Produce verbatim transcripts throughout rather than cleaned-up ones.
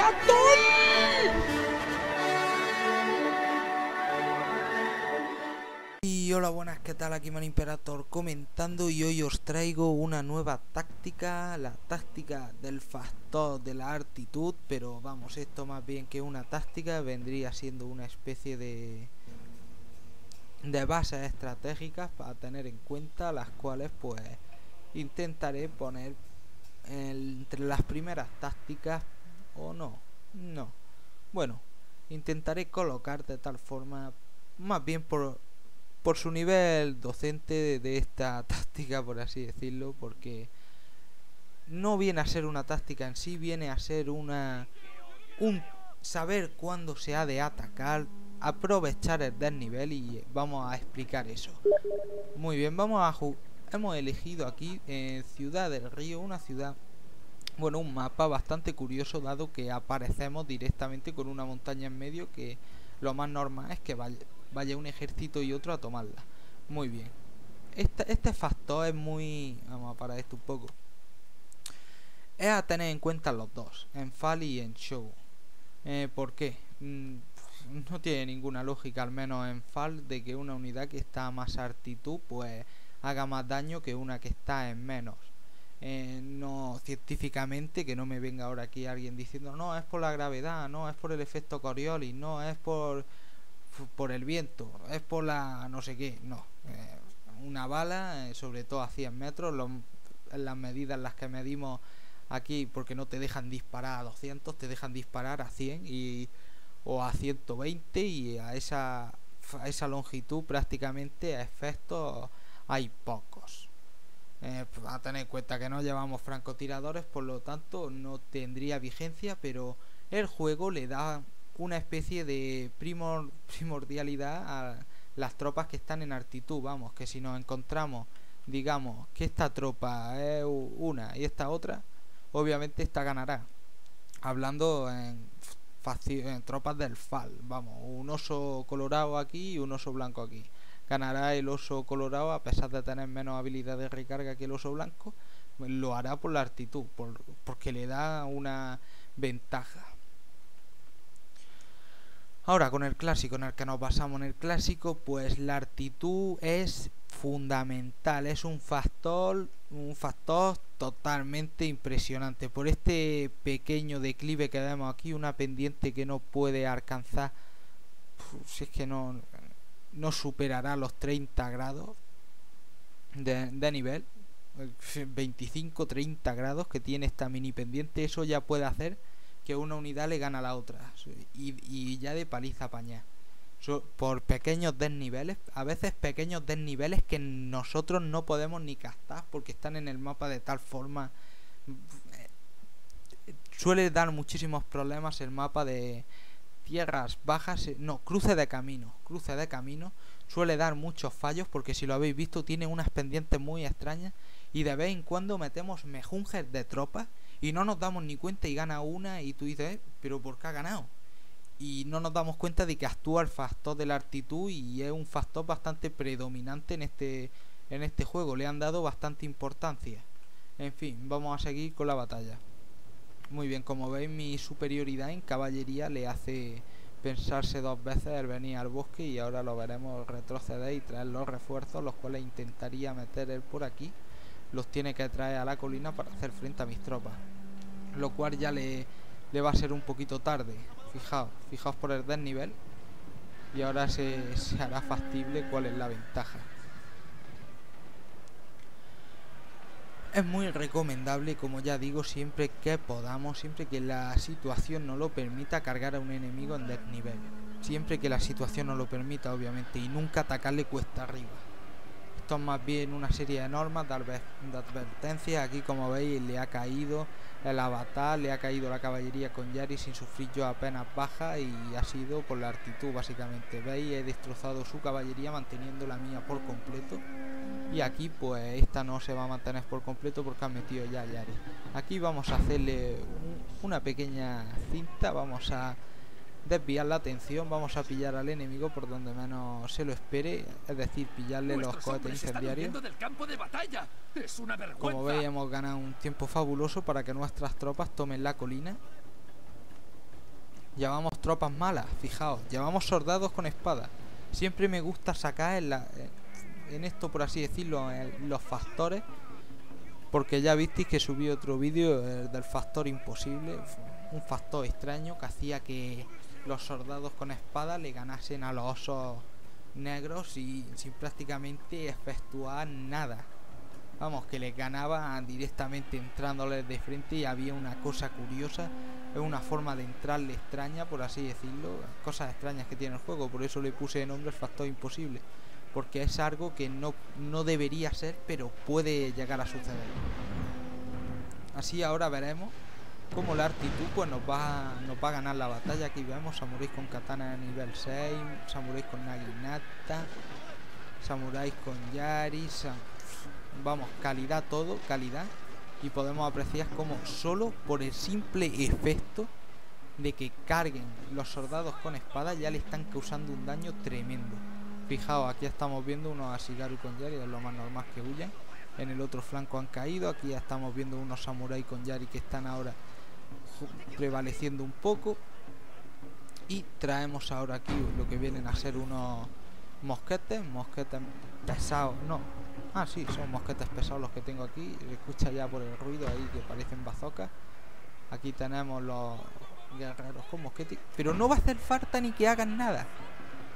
Imperator. Y hola, buenas, ¿qué tal? Aquí Man Imperator comentando, y hoy os traigo una nueva táctica, la táctica del factor de la altitud. Pero vamos, esto más bien que una táctica vendría siendo una especie de de bases estratégicas para tener en cuenta, las cuales pues intentaré poner entre las primeras tácticas o no, no, bueno, intentaré colocar de tal forma, más bien por, por su nivel docente de, de esta táctica, por así decirlo, porque no viene a ser una táctica en sí, viene a ser una un saber cuándo se ha de atacar, aprovechar el desnivel, y vamos a explicar eso. Muy bien, vamos a jugar. Hemos elegido aquí en eh, Ciudad del Río, una ciudad, bueno, un mapa bastante curioso, dado que aparecemos directamente con una montaña en medio, que lo más normal es que vaya, vaya un ejército y otro a tomarla. Muy bien, este, este factor es muy... vamos a parar esto un poco. Es a tener en cuenta los dos, en Fal y en Show. Eh, ¿Por qué? Mm, no tiene ninguna lógica, al menos en Fal, de que una unidad que está a más altitud pues haga más daño que una que está en menos. Eh, no científicamente, que no me venga ahora aquí alguien diciendo no, es por la gravedad, no, es por el efecto Coriolis, no, es por por el viento, es por la no sé qué, no. Eh, una bala, eh, sobre todo a cien metros, los, las medidas en las que medimos aquí, porque no te dejan disparar a doscientos, te dejan disparar a cien y, o a ciento veinte, y a esa, a esa longitud prácticamente a efectos hay pocos. Eh, a tener en cuenta que no llevamos francotiradores, por lo tanto no tendría vigencia, pero el juego le da una especie de primor, primordialidad a las tropas que están en altitud. Vamos, que si nos encontramos, digamos, que esta tropa es una y esta otra, obviamente esta ganará. Hablando en, en tropas del Fal, vamos, un oso colorado aquí y un oso blanco aquí. Ganará el oso colorado, a pesar de tener menos habilidad de recarga que el oso blanco, lo hará por la altitud, por, porque le da una ventaja. Ahora, con el clásico, en el que nos basamos en el clásico, pues la altitud es fundamental, es un factor, un factor totalmente impresionante. Por este pequeño declive que vemos aquí, una pendiente que no puede alcanzar, si es que no... no superará los treinta grados de, de nivel, veinticinco a treinta grados que tiene esta mini pendiente. Eso ya puede hacer que una unidad le gana a la otra, y, y ya de paliza apañar, so, por pequeños desniveles, a veces pequeños desniveles que nosotros no podemos ni captar porque están en el mapa de tal forma. Suele dar muchísimos problemas el mapa de tierras bajas, no, cruce de camino, cruce de camino suele dar muchos fallos, porque si lo habéis visto tiene unas pendientes muy extrañas, y de vez en cuando metemos mejunjes de tropas y no nos damos ni cuenta, y gana una y tú dices, eh, pero ¿por qué ha ganado? Y no nos damos cuenta de que actúa el factor de la altitud, y es un factor bastante predominante en este, en este juego, le han dado bastante importancia. En fin, vamos a seguir con la batalla. Muy bien, como veis, mi superioridad en caballería le hace pensarse dos veces el venir al bosque, y ahora lo veremos retroceder y traer los refuerzos, los cuales intentaría meter él por aquí. Los tiene que traer a la colina para hacer frente a mis tropas, lo cual ya le, le va a ser un poquito tarde. Fijaos, fijaos por el desnivel, y ahora se, se hará factible cuál es la ventaja. Es muy recomendable, como ya digo, siempre que podamos, siempre que la situación no lo permita, cargar a un enemigo en desnivel. Siempre que la situación no lo permita, obviamente, y nunca atacarle cuesta arriba. Esto es más bien una serie de normas, de advertencias. Aquí, como veis, le ha caído el avatar, le ha caído la caballería con Yari sin sufrir yo apenas baja, y ha sido por la altitud, básicamente. Veis, he destrozado su caballería manteniendo la mía por completo. Y aquí pues esta no se va a mantener por completo porque han metido ya a Yari. Aquí vamos a hacerle un, una pequeña cinta, vamos a desviar la atención, vamos a pillar al enemigo por donde menos se lo espere, es decir, pillarle los cohetes incendiarios. Del campo de batalla. Es una vergüenza. Como veis, hemos ganado un tiempo fabuloso para que nuestras tropas tomen la colina. llamamos tropas malas, fijaos, llamamos soldados con espadas. Siempre me gusta sacar en, la, en esto, por así decirlo, en los factores, porque ya visteis que subí otro vídeo del factor imposible, un factor extraño que hacía que los soldados con espadas le ganasen a los osos negros y sin prácticamente efectuar nada. Vamos, que les ganaba directamente entrándoles de frente, y había una cosa curiosa, es una forma de entrarle extraña, por así decirlo, cosas extrañas que tiene el juego, por eso le puse de nombre el factor imposible, porque es algo que no, no debería ser, pero puede llegar a suceder. Así ahora veremos cómo la actitud pues nos va, nos va a ganar la batalla. Aquí vemos samuráis con katana nivel seis, samuráis con naginata, samuráis con yari, sam vamos, calidad todo, calidad, y podemos apreciar como solo por el simple efecto de que carguen los soldados con espada ya le están causando un daño tremendo. Fijaos, aquí estamos viendo unos Ashigaru con yari, es lo más normal que huyan. En el otro flanco han caído, aquí ya estamos viendo unos samuráis con yari que están ahora prevaleciendo un poco, y traemos ahora aquí lo que vienen a ser unos mosquetes, mosquetes pesados, no, ah sí, son mosquetes pesados los que tengo aquí, se escucha ya por el ruido ahí que parecen bazocas. Aquí tenemos los guerreros con mosquetes, pero no va a hacer falta ni que hagan nada,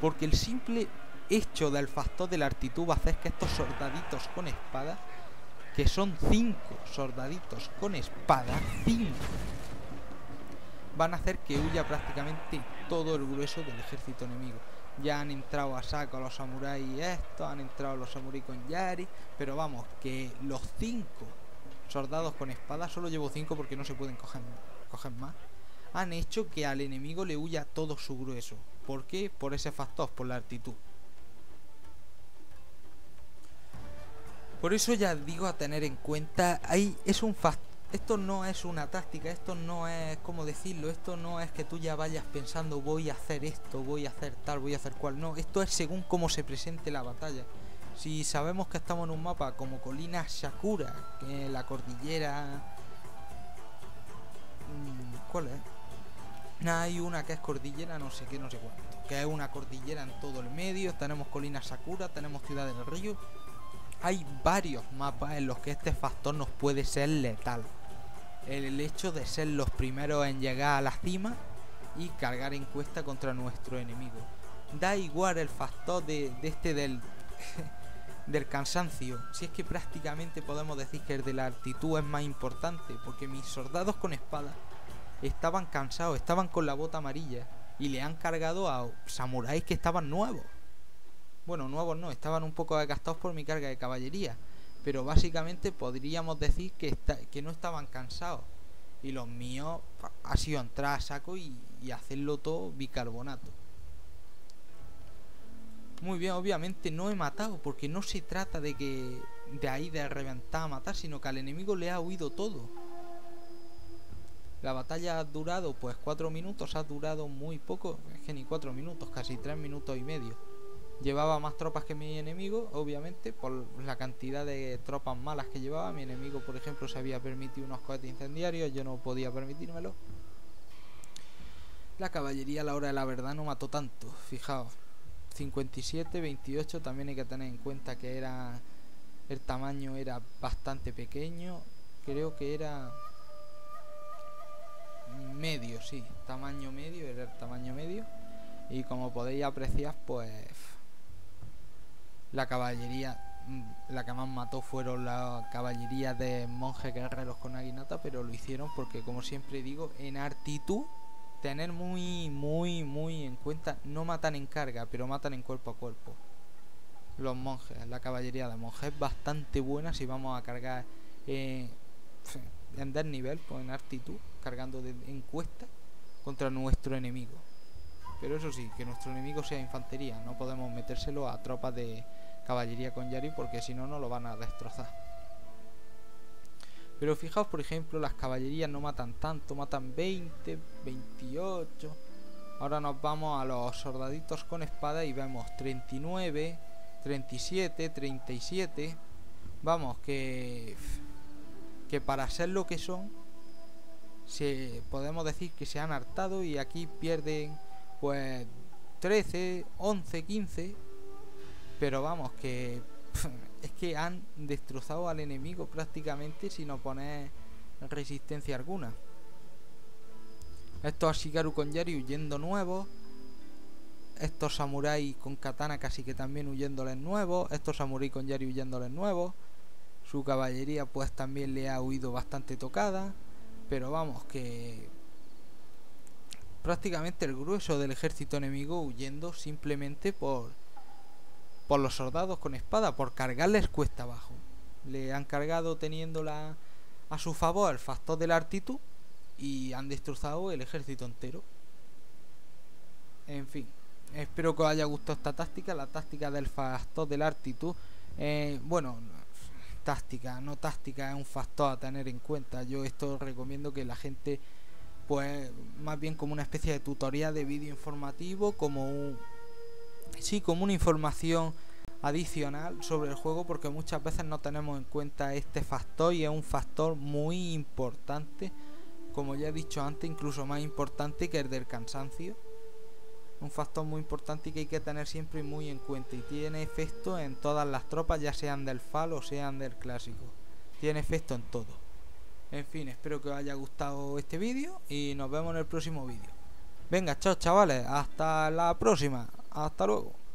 porque el simple hecho del factor de la actitud va a hacer que estos soldaditos con espada, que son cinco soldaditos con espada, cinco, van a hacer que huya prácticamente todo el grueso del ejército enemigo. Ya han entrado a saco los samuráis estos, han entrado los samuráis con yari, pero vamos, que los cinco soldados con espada, solo llevo cinco porque no se pueden coger, coger más, han hecho que al enemigo le huya todo su grueso. ¿Por qué? Por ese factor, por la actitud. Por eso ya digo, a tener en cuenta, ahí es un factor. Esto no es una táctica, esto no es, ¿cómo decirlo? Esto no es que tú ya vayas pensando, voy a hacer esto, voy a hacer tal, voy a hacer cual. No, esto es según cómo se presente la batalla. Si sabemos que estamos en un mapa como Colina Shakura, que la cordillera... ¿Cuál es? Hay una que es cordillera no sé qué, no sé cuánto, que es una cordillera en todo el medio. Tenemos Colina Shakura, tenemos Ciudad del Río. Hay varios mapas en los que este factor nos puede ser letal. El hecho de ser los primeros en llegar a la cima y cargar en cuesta contra nuestro enemigo. Da igual el factor de, de este del, del cansancio. Si es que prácticamente podemos decir que el de la altitud es más importante, porque mis soldados con espada estaban cansados, estaban con la bota amarilla, y le han cargado a samuráis que estaban nuevos. Bueno, nuevos no, estaban un poco desgastados por mi carga de caballería, pero básicamente podríamos decir que, está, que no estaban cansados. Y los míos ha sido entrar a saco y, y hacerlo todo bicarbonato. Muy bien, obviamente no he matado, porque no se trata de que de ahí de reventar a matar, sino que al enemigo le ha huido todo. La batalla ha durado pues cuatro minutos, ha durado muy poco, es que ni cuatro minutos, casi tres minutos y medio. Llevaba más tropas que mi enemigo, obviamente, por la cantidad de tropas malas que llevaba. Mi enemigo, por ejemplo, se había permitido unos cohetes incendiarios, yo no podía permitírmelo. La caballería a la hora de la verdad no mató tanto, fijaos. cincuenta y siete, veintiocho, también hay que tener en cuenta que era el tamaño era bastante pequeño. Creo que era medio, sí, tamaño medio, era el tamaño medio. Y como podéis apreciar, pues... la caballería, la que más mató fueron la caballería de monjes guerreros con naginata, pero lo hicieron porque, como siempre digo, en actitud, tener muy, muy, muy en cuenta, no matan en carga, pero matan en cuerpo a cuerpo. Los monjes, la caballería de monjes es bastante buena si vamos a cargar eh, en desnivel, pues en actitud, cargando de encuesta contra nuestro enemigo. Pero eso sí, que nuestro enemigo sea infantería, no podemos metérselo a tropas de caballería con yari, porque si no, no lo van a destrozar. Pero fijaos, por ejemplo, las caballerías no matan tanto, matan veinte, veintiocho. Ahora nos vamos a los soldaditos con espada y vemos treinta y nueve, treinta y siete, treinta y siete. Vamos, que, que para ser lo que son, se podemos decir que se han hartado y aquí pierden pues trece, once, quince, pero vamos, que es que han destrozado al enemigo prácticamente sin oponer resistencia alguna. Estos Ashigaru con Yari huyendo nuevos, estos samuráis con katana casi que también huyéndoles nuevos, estos samuráis con Yari huyéndoles nuevos, su caballería pues también le ha huido bastante tocada, pero vamos, que prácticamente el grueso del ejército enemigo huyendo simplemente por por los soldados con espada, por cargarles cuesta abajo. Le han cargado teniéndola a su favor el factor de la actitud y han destrozado el ejército entero. En fin, espero que os haya gustado esta táctica, la táctica del factor de la actitud. Eh, bueno, táctica, no táctica, es un factor a tener en cuenta. Yo esto recomiendo que la gente, pues más bien como una especie de tutorial de vídeo informativo, como un... sí, como una información adicional sobre el juego, porque muchas veces no tenemos en cuenta este factor y es un factor muy importante, como ya he dicho antes, incluso más importante que el del cansancio. Un factor muy importante que hay que tener siempre muy en cuenta y tiene efecto en todas las tropas, ya sean del F A L o sean del clásico, tiene efecto en todo. En fin, espero que os haya gustado este vídeo y nos vemos en el próximo vídeo. Venga, chao chavales, hasta la próxima. Hasta luego.